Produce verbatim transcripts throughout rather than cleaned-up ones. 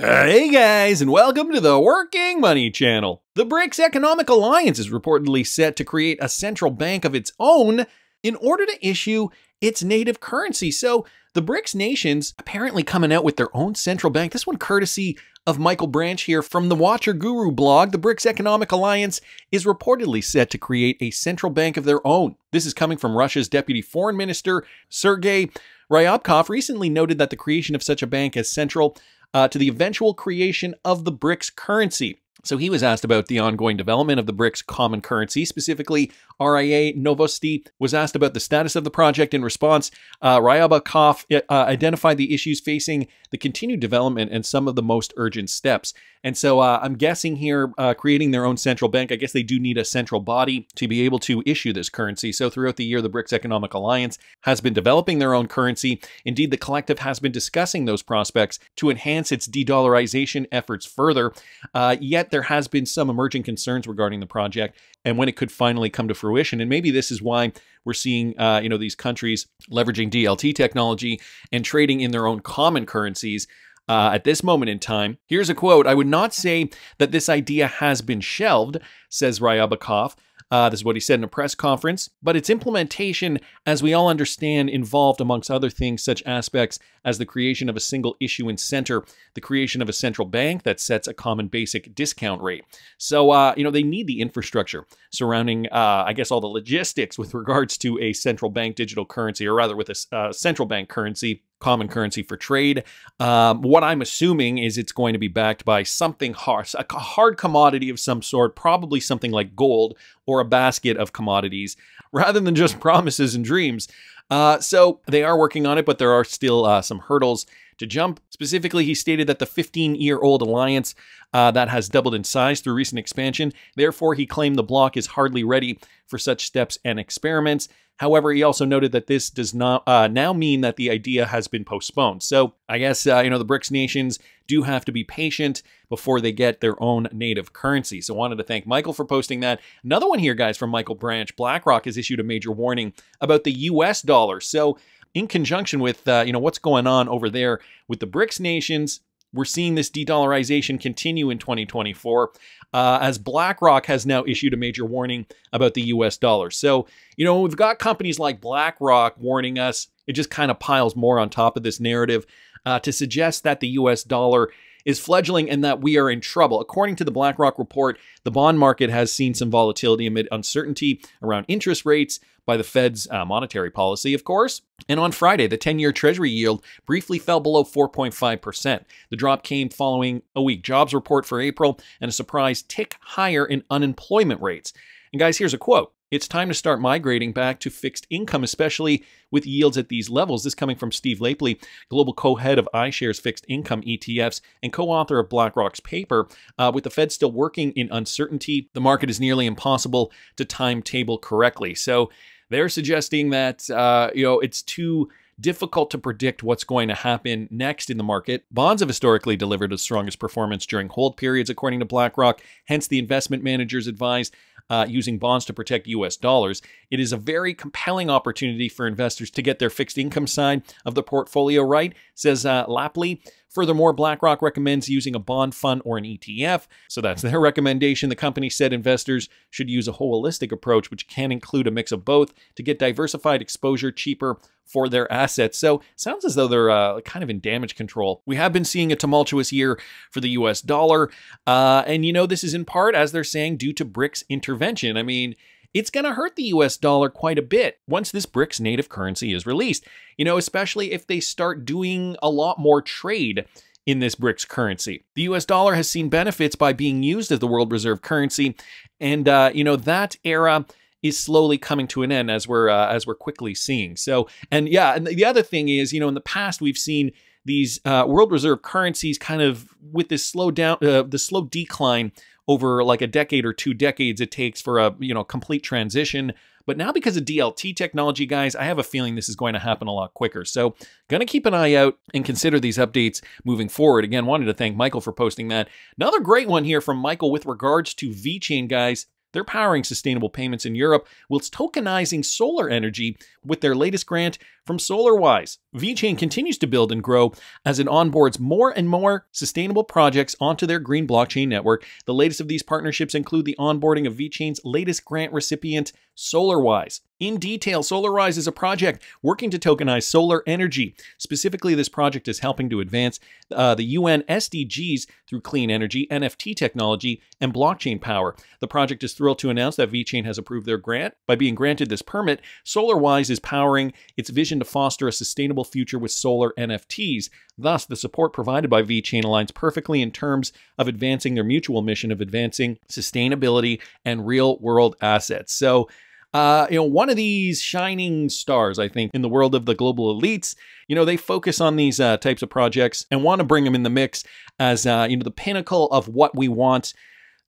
Hey guys, and welcome to the Working Money Channel. The BRICS Economic Alliance is reportedly set to create a central bank of its own in order to issue its native currency. So the BRICS nations apparently coming out with their own central bank. This one courtesy of Michael Branch here from the Watcher Guru blog. The BRICS Economic Alliance is reportedly set to create a central bank of their own. This is coming from Russia's Deputy Foreign Minister, Sergei Ryabkov, recently noted that the creation of such a bank as central Uh, to the eventual creation of the BRICS currency. So he was asked about the ongoing development of the BRICS common currency, specifically R I A Novosti was asked about the status of the project. In response, uh, Ryabkov uh, identified the issues facing the continued development and some of the most urgent steps. And so uh, I'm guessing here, uh, creating their own central bank, I guess they do need a central body to be able to issue this currency. So throughout the year, the BRICS Economic Alliance has been developing their own currency. Indeed, the collective has been discussing those prospects to enhance its de-dollarization efforts further, uh, yet there has been some emerging concerns regarding the project and when it could finally come to fruition. And maybe this is why we're seeing, uh, you know, these countries leveraging D L T technology and trading in their own common currencies uh, at this moment in time. Here's a quote. "I would not say that this idea has been shelved," says Ryabkov. Uh, this is what he said in a press conference, "but its implementation, as we all understand, involved, amongst other things, such aspects as the creation of a single issuance center, the creation of a central bank that sets a common basic discount rate." So, uh, you know, they need the infrastructure surrounding, uh, I guess, all the logistics with regards to a central bank digital currency, or rather with a uh, central bank currency, common currency for trade. Um, what I'm assuming is it's going to be backed by something hard, a hard commodity of some sort, probably something like gold or a basket of commodities, rather than just promises and dreams. Uh, so they are working on it, but there are still uh, some hurdles to jump. Specifically, he stated that the fifteen-year-old alliance uh, that has doubled in size through recent expansion. Therefore, he claimed the bloc is hardly ready for such steps and experiments. However, he also noted that this does not uh, now mean that the idea has been postponed. So I guess, uh, you know, the BRICS nations do have to be patient before they get their own native currency. So wanted to thank Michael for posting that. Another one here, guys, from Michael Branch. BlackRock has issued a major warning about the U S dollar. So in conjunction with, uh, you know, what's going on over there with the BRICS nations, we're seeing this de-dollarization continue in twenty twenty-four, uh, as BlackRock has now issued a major warning about the U S dollar. So, you know, we've got companies like BlackRock warning us. It just kind of piles more on top of this narrative uh, to suggest that the U S dollar is fledgling and that we are in trouble. According to the BlackRock report, the bond market has seen some volatility amid uncertainty around interest rates by the Fed's uh, monetary policy, of course. And on Friday, the ten-year Treasury yield briefly fell below four point five percent. The drop came following a weak jobs report for April and a surprise tick higher in unemployment rates. And guys, here's a quote. "It's time to start migrating back to fixed income, especially with yields at these levels." This coming from Steve Lapley, global co-head of iShares Fixed Income E T Fs and co-author of BlackRock's paper. Uh, with the Fed still working in uncertainty, the market is nearly impossible to timetable correctly. So they're suggesting that uh, you know, it's too difficult to predict what's going to happen next in the market. Bonds have historically delivered the strongest performance during hold periods, according to BlackRock. Hence, the investment managers advise Uh, using bonds to protect U S dollars. It is a very compelling opportunity for investors to get their fixed income side of the portfolio right, says uh, Lapley. Furthermore, BlackRock recommends using a bond fund or an E T F. So that's their recommendation. The company said investors should use a holistic approach, which can include a mix of both, to get diversified exposure cheaper for their assets. So sounds as though they're uh, kind of in damage control. We have been seeing a tumultuous year for the U S dollar. Uh, and, you know, this is in part, as they're saying, due to BRICS intervention. I mean, it's going to hurt the U S dollar quite a bit once this BRICS native currency is released, you know, especially if they start doing a lot more trade in this BRICS currency. The U S dollar has seen benefits by being used as the world reserve currency. And, uh, you know, that era is slowly coming to an end, as we're uh, as we're quickly seeing. So, and yeah, and the other thing is, you know, in the past, we've seen these uh, world reserve currencies kind of with this slow down, uh, the slow decline over like a decade or two decades it takes for a, you know, complete transition. But now because of D L T technology, guys, I have a feeling this is going to happen a lot quicker. So going to keep an eye out and consider these updates moving forward. Again, wanted to thank Michael for posting that. Another great one here from Michael with regards to VeChain, guys. They're powering sustainable payments in Europe whilst tokenizing solar energy with their latest grant from SolarWise. VeChain continues to build and grow as it onboards more and more sustainable projects onto their green blockchain network. The latest of these partnerships include the onboarding of VeChain's latest grant recipient, SolarWise. In detail, SolarWise is a project working to tokenize solar energy. Specifically, this project is helping to advance uh, the U N S D Gs through clean energy, N F T technology, and blockchain power. The project is thrilled to announce that VeChain has approved their grant. By being granted this permit, SolarWise is powering its vision to foster a sustainable future with solar N F Ts. Thus, the support provided by VeChain aligns perfectly in terms of advancing their mutual mission of advancing sustainability and real-world assets. So, Uh, you know, one of these shining stars, I think, in the world of the global elites. You know, they focus on these uh, types of projects and want to bring them in the mix as, uh, you know, the pinnacle of what we want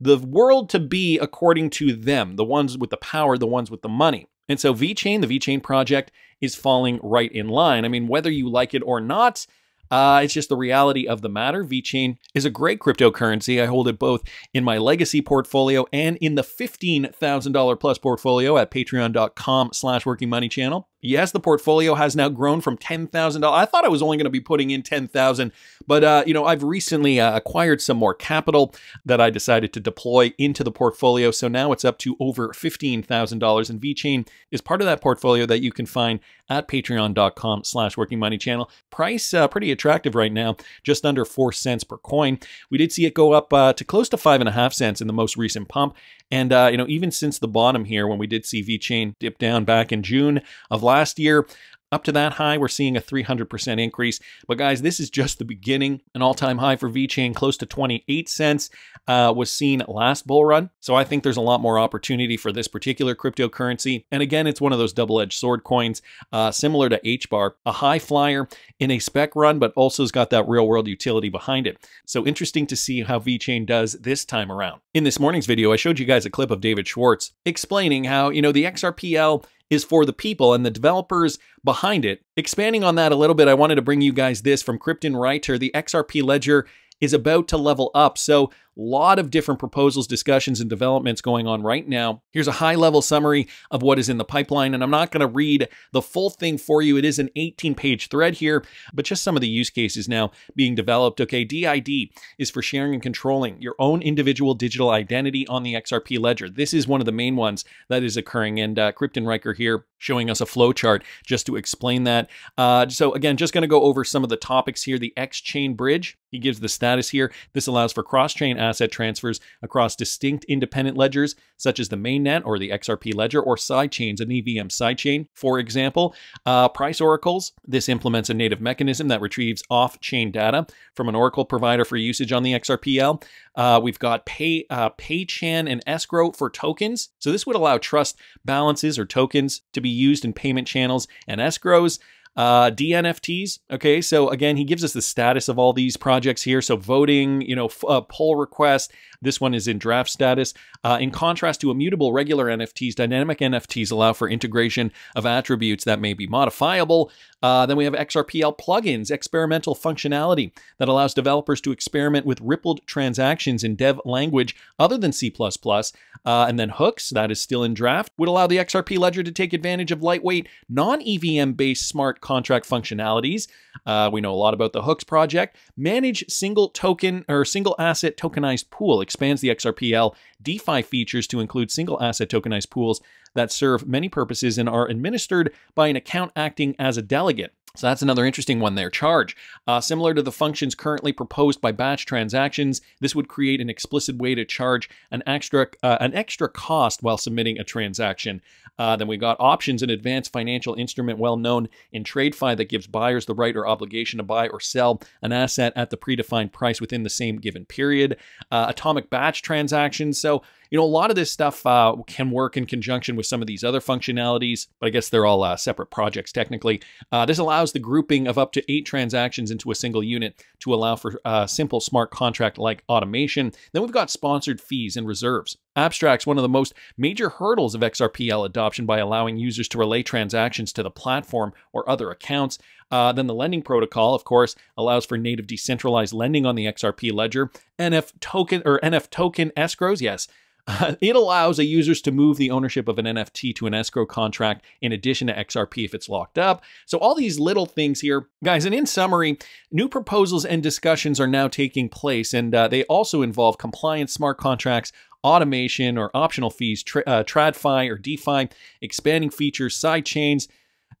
the world to be according to them, the ones with the power, the ones with the money. And so VeChain, the VeChain project, is falling right in line. I mean, whether you like it or not, Uh, it's just the reality of the matter. VeChain is a great cryptocurrency. I hold it both in my legacy portfolio and in the fifteen thousand dollar plus portfolio at patreon.com slash working money channel. Yes, the portfolio has now grown from ten thousand dollars. I thought I was only going to be putting in ten thousand dollars, but uh, you know, I've recently uh, acquired some more capital that I decided to deploy into the portfolio. So now it's up to over fifteen thousand dollars, and VeChain is part of that portfolio that you can find at patreon.com slash working money channel. Price uh, pretty attractive right now, just under four cents per coin. We did see it go up uh, to close to five and a half cents in the most recent pump. And uh, you know, even since the bottom here, when we did see VeChain dip down back in June of last year, up to that high, we're seeing a three hundred percent increase. But guys, this is just the beginning. An all-time high for VeChain, close to twenty-eight cents, uh, was seen last bull run. So I think there's a lot more opportunity for this particular cryptocurrency. And again, it's one of those double-edged sword coins, uh, similar to H bar, a high flyer in a spec run, but also has got that real-world utility behind it. So interesting to see how VeChain does this time around. In this morning's video, I showed you guys a clip of David Schwartz explaining how, you know, the X R P L is for the people and the developers behind it. Expanding on that a little bit, I wanted to bring you guys this from Krippenreiter. The X R P ledger is about to level up. So a lot of different proposals, discussions, and developments going on right now. Here's a high-level summary of what is in the pipeline, and I'm not going to read the full thing for you. It is an eighteen page thread here, but just some of the use cases now being developed. Okay, D I D is for sharing and controlling your own individual digital identity on the X R P ledger. This is one of the main ones that is occurring, and uh, Krippenreiter here showing us a flow chart just to explain that. Uh, so again, just going to go over some of the topics here. The X-Chain Bridge, he gives the status here. This allows for cross-chain asset transfers across distinct independent ledgers, such as the mainnet or the X R P ledger or sidechains, an E V M sidechain, for example. Uh, price oracles, this implements a native mechanism that retrieves off-chain data from an oracle provider for usage on the X R P L. Uh, we've got pay, uh, PayChan and escrow for tokens. So this would allow trust balances or tokens to be used in payment channels and escrows. Uh, D N F Ts. Okay. So again, he gives us the status of all these projects here. So voting, you know, f uh, poll request. This one is in draft status. Uh, in contrast to immutable regular N F Ts, dynamic N F Ts allow for integration of attributes that may be modifiable. Uh, then we have X R P L plugins, experimental functionality that allows developers to experiment with rippled transactions in dev language other than C plus plus. Uh, and then hooks, that is still in draft, would allow the X R P ledger to take advantage of lightweight, non-E V M-based smart contract functionalities. Uh, we know a lot about the Hooks project. Manage single token or single asset tokenized pool expands the X R P L DeFi features to include single asset tokenized pools that serve many purposes and are administered by an account acting as a delegate. So that's another interesting one there. Charge. Uh, similar to the functions currently proposed by batch transactions, this would create an explicit way to charge an extra uh, an extra cost while submitting a transaction. Uh, then we got options, an advanced financial instrument well known in TradeFi that gives buyers the right or obligation to buy or sell an asset at the predefined price within the same given period. Uh, atomic batch transactions. So, you know, a lot of this stuff uh, can work in conjunction with some of these other functionalities, but I guess they're all uh, separate projects technically. Uh, this allows the grouping of up to eight transactions into a single unit to allow for uh, simple smart contract-like automation. Then we've got sponsored fees and reserves. abstracts one of the most major hurdles of X R P L adoption by allowing users to relay transactions to the platform or other accounts. Uh, then the lending protocol, of course, allows for native decentralized lending on the X R P ledger. N F token or N F token escrows, yes. Uh, it allows a users to move the ownership of an N F T to an escrow contract in addition to X R P if it's locked up. So all these little things here, guys. And in summary, new proposals and discussions are now taking place, and uh, they also involve compliance, smart contracts, automation or optional fees, tra uh, TradFi or DeFi, expanding features, side chains,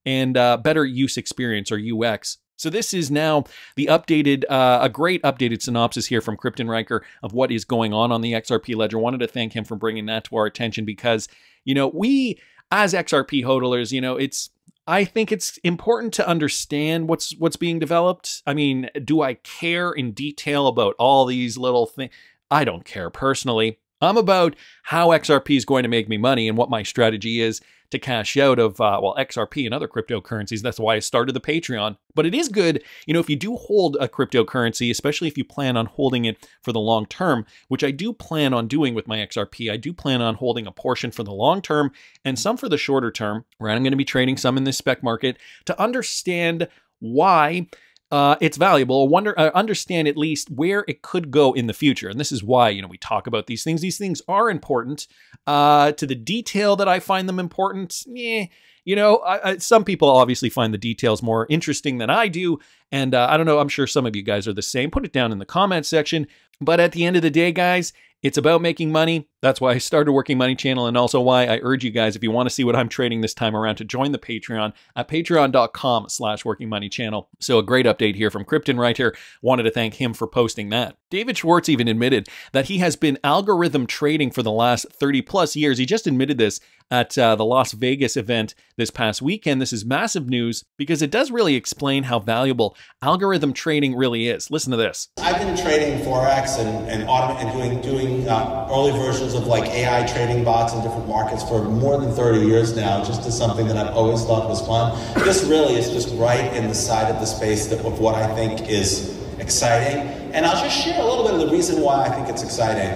and uh, better use experience or U X. So this is now the updated, uh, a great updated synopsis here from Krippenreiter of what is going on on the X R P ledger. Wanted to thank him for bringing that to our attention because, you know, we as X R P hodlers, you know, it's, I think it's important to understand what's what's being developed. I mean, do I care in detail about all these little things? I don't care personally. I'm about how X R P is going to make me money and what my strategy is to cash out of, uh, well, X R P and other cryptocurrencies. That's why I started the Patreon. But it is good, you know, if you do hold a cryptocurrency, especially if you plan on holding it for the long term, which I do plan on doing with my X R P. I do plan on holding a portion for the long term and some for the shorter term, where I'm going to be trading some in this spec market to understand why Uh, it's valuable. Wonder, uh, understand at least where it could go in the future. And this is why, you know, we talk about these things. These things are important uh, to the detail that I find them important. Eh, you know, I, I, some people obviously find the details more interesting than I do. And uh, I don't know, I'm sure some of you guys are the same. Put it down in the comment section. But at the end of the day, guys, it's about making money. That's why I started Working Money Channel, and also why I urge you guys, if you want to see what I'm trading this time around, to join the Patreon at patreon.com slash working money channel. So a great update here from Krippenreiter. Wanted to thank him for posting that. David Schwartz even admitted that he has been algorithm trading for the last thirty plus years. He just admitted this at uh, the Las Vegas event this past weekend. This is massive news because it does really explain how valuable algorithm trading really is. Listen to this. I've been trading Forex and, and, and doing, doing uh, early versions of like A I trading bots in different markets for more than thirty years now, just as something that I've always thought was fun. This really is just right in the side of the space that, of what I think is exciting. And I'll just share a little bit of the reason why I think it's exciting.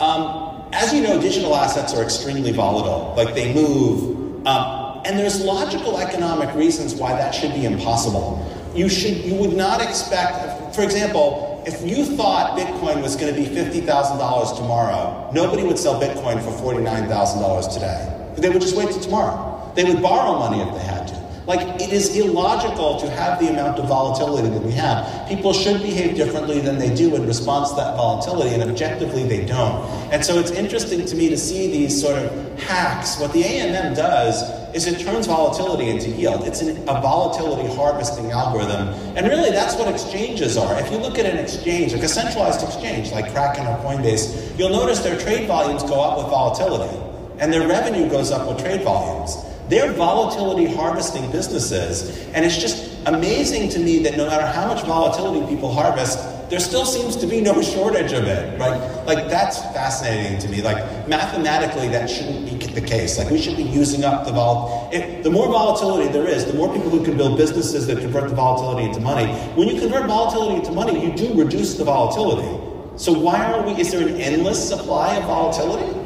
Um, as you know, digital assets are extremely volatile. Like, they move. Um, and there's logical economic reasons why that should be impossible. You should, you would not expect, for example, if you thought Bitcoin was going to be fifty thousand dollars tomorrow, nobody would sell Bitcoin for forty-nine thousand dollars today. They would just wait till tomorrow. They would borrow money if they had to. Like, it is illogical to have the amount of volatility that we have. People should behave differently than they do in response to that volatility, and objectively they don't. And so it's interesting to me to see these sort of hacks. What the A N M does is it turns volatility into yield. It's an, a volatility harvesting algorithm. And really, that's what exchanges are. If you look at an exchange, like a centralized exchange, like Kraken or Coinbase, you'll notice their trade volumes go up with volatility, and their revenue goes up with trade volumes. They're volatility harvesting businesses, and it's just amazing to me that no matter how much volatility people harvest, there still seems to be no shortage of it, right? Like, that's fascinating to me. Like, mathematically, that shouldn't be the case. Like, we should be using up the vol. If, the more volatility there is, the more people who can build businesses that convert the volatility into money. When you convert volatility into money, you do reduce the volatility. So why are we? Is there an endless supply of volatility?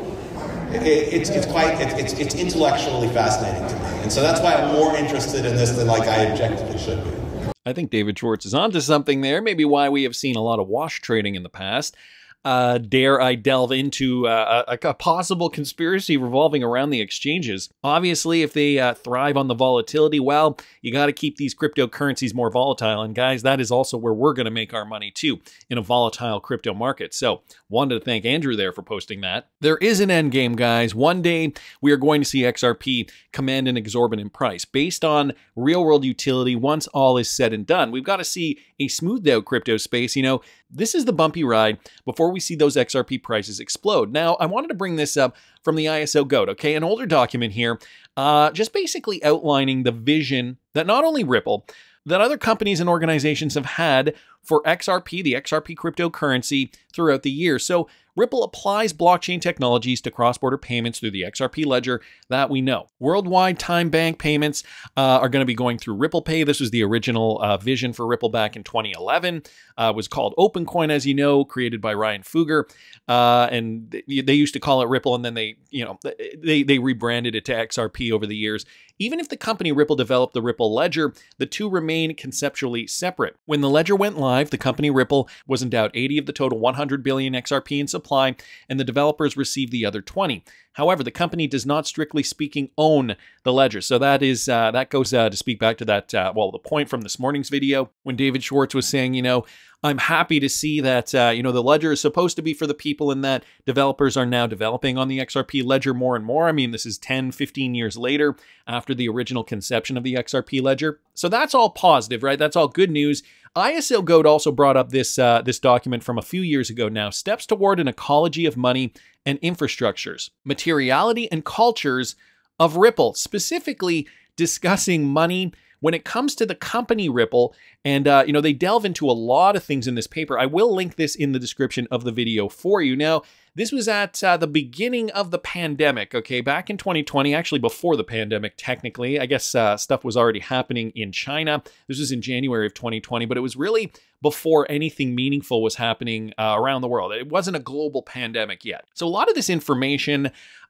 It, it's, it's quite, it, it's, it's intellectually fascinating to me. And so that's why I'm more interested in this than like I objectively should be. I think David Schwartz is onto something there. Maybe why we have seen a lot of wash trading in the past. Uh, dare I delve into uh, a, a possible conspiracy revolving around the exchanges? Obviously, if they uh, thrive on the volatility, well, you got to keep these cryptocurrencies more volatile. And guys, that is also where we're going to make our money too, in a volatile crypto market. So wanted to thank Andrew there for posting that. There is an end game, guys. One day we are going to see X R P command an exorbitant price based on real world utility. Once all is said and done, we've got to see a smoothed out crypto space. You know, this is the bumpy ride before we see those X R P prices explode. Now, I wanted to bring this up from the I S O goat, okay? An older document here, uh, just basically outlining the vision that not only Ripple, that other companies and organizations have had for X R P, the X R P cryptocurrency, throughout the year. So Ripple applies blockchain technologies to cross-border payments through the X R P ledger that we know. Worldwide time bank payments uh, are going to be going through Ripple Pay. This was the original uh, vision for Ripple back in twenty eleven. Uh, it was called OpenCoin, as you know, created by Ryan Fugger. Uh, and they, they used to call it Ripple, and then they, you know, they, they rebranded it to X R P over the years. Even if the company Ripple developed the Ripple ledger, the two remain conceptually separate. When the ledger went live, the company Ripple was endowed eighty of the total one hundred billion X R P in supply, and the developers receive the other twenty. However, the company does not, strictly speaking, own the ledger. So that is uh, that goes uh, to speak back to that, uh, well, the point from this morning's video when David Schwartz was saying, you know, I'm happy to see that, uh, you know, the ledger is supposed to be for the people and that developers are now developing on the X R P ledger more and more. I mean, this is ten, fifteen years later after the original conception of the X R P ledger. So that's all positive, right? That's all good news. I S O Goat also brought up this, uh, this document from a few years ago now, Steps Toward an Ecology of Money and Infrastructures, Materiality and Cultures of Ripple, specifically discussing money when it comes to the company Ripple. And, uh, you know, they delve into a lot of things in this paper. I will link this in the description of the video for you. Now, this was at uh, the beginning of the pandemic, okay? Back in twenty twenty, actually before the pandemic, technically. I guess uh, stuff was already happening in China. This was in January of twenty twenty, but it was really before anything meaningful was happening uh, around the world. It wasn't a global pandemic yet. So a lot of this information,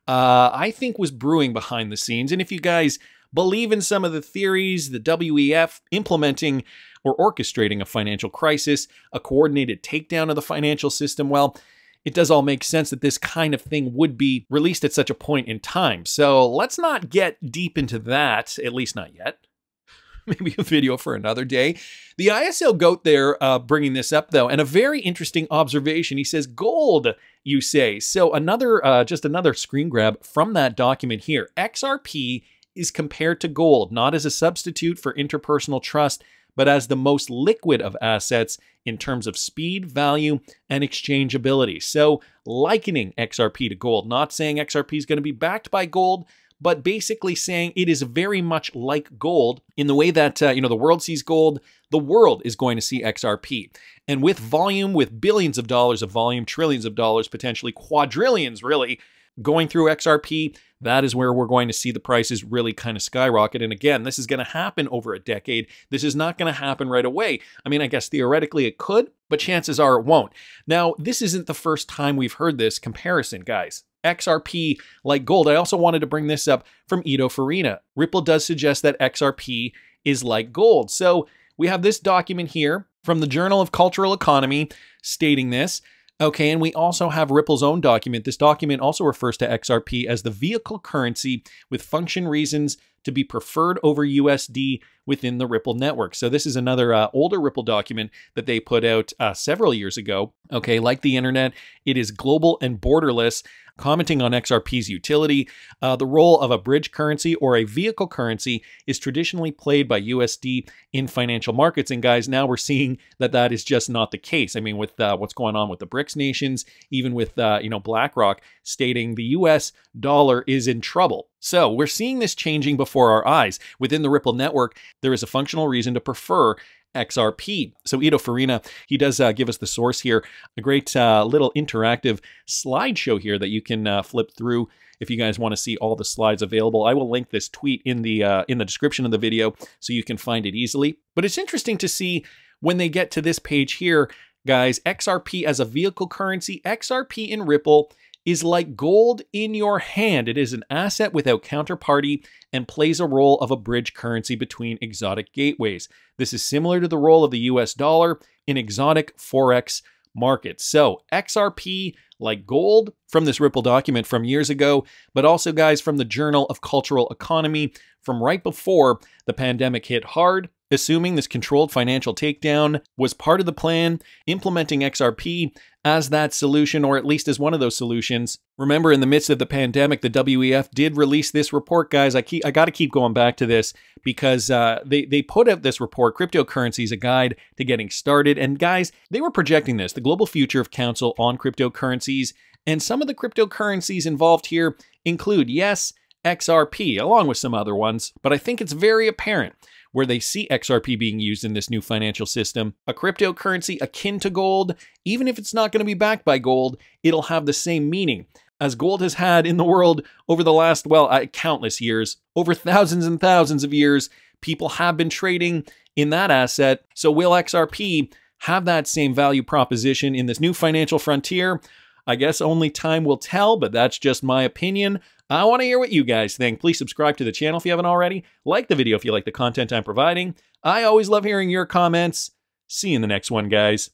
uh, I think, was brewing behind the scenes. And if you guys believe in some of the theories, the W E F implementing or orchestrating a financial crisis, a coordinated takedown of the financial system, well, it does all make sense that this kind of thing would be released at such a point in time. So let's not get deep into that, at least not yet. Maybe a video for another day. The I S O goat there uh, bringing this up, though, and a very interesting observation. He says, gold, you say. So another, uh, just another screen grab from that document here. X R P is compared to gold, not as a substitute for interpersonal trust, but as the most liquid of assets in terms of speed, value, and exchangeability. So likening X R P to gold, not saying X R P is going to be backed by gold, but basically saying it is very much like gold in the way that, uh, you know, the world sees gold, the world is going to see X R P. And with volume, with billions of dollars of volume, trillions of dollars, potentially quadrillions, really, going through X R P, that is where we're going to see the prices really kind of skyrocket. And again, this is going to happen over a decade. This is not going to happen right away. I mean, I guess theoretically it could, but chances are it won't. Now, this isn't the first time we've heard this comparison, guys. X R P like gold. I also wanted to bring this up from Edward Farina. Ripple does suggest that X R P is like gold. So we have this document here from the Journal of Cultural Economy stating this. Okay, and we also have Ripple's own document. This document also refers to X R P as the vehicle currency with function reasons to be preferred over U S D within the Ripple network. So this is another uh, older Ripple document that they put out uh, several years ago. Okay, like the internet, it is global and borderless, commenting on X R P's utility. Uh, the role of a bridge currency or a vehicle currency is traditionally played by U S D in financial markets. And guys, now we're seeing that that is just not the case. I mean, with uh, what's going on with the BRICS nations, even with, uh, you know, BlackRock stating the U S dollar is in trouble. So we're seeing this changing before our eyes. Within the Ripple network, there is a functional reason to prefer X R P. So Edward Farina, he does uh, give us the source here, a great uh, little interactive slideshow here that you can uh, flip through if you guys want to see all the slides available. I will link this tweet in the, uh, in the description of the video so you can find it easily. But it's interesting to see when they get to this page here, guys, X R P as a vehicle currency, X R P in Ripple is like gold in your hand. It is an asset without counterparty and plays a role of a bridge currency between exotic gateways. This is similar to the role of the U S dollar in exotic Forex markets. So X R P like gold from this Ripple document from years ago, but also, guys, from the Journal of Cultural Economy from right before the pandemic hit hard. Assuming this controlled financial takedown was part of the plan, implementing X R P as that solution, or at least as one of those solutions. Remember, in the midst of the pandemic, the W E F did release this report, guys. I keep, I got to keep going back to this because uh, they, they put out this report, Cryptocurrencies, a guide to getting started. And guys, they were projecting this, the Global Future of Council on Cryptocurrencies. And some of the cryptocurrencies involved here include, yes, X R P, along with some other ones, but I think it's very apparent where they see X R P being used in this new financial system. A cryptocurrency akin to gold, even if it's not going to be backed by gold, it'll have the same meaning as gold has had in the world over the last, well, uh, countless years. Over thousands and thousands of years, people have been trading in that asset. So will X R P have that same value proposition in this new financial frontier? I guess only time will tell, but that's just my opinion. I want to hear what you guys think. Please subscribe to the channel if you haven't already. Like the video if you like the content I'm providing. I always love hearing your comments. See you in the next one, guys.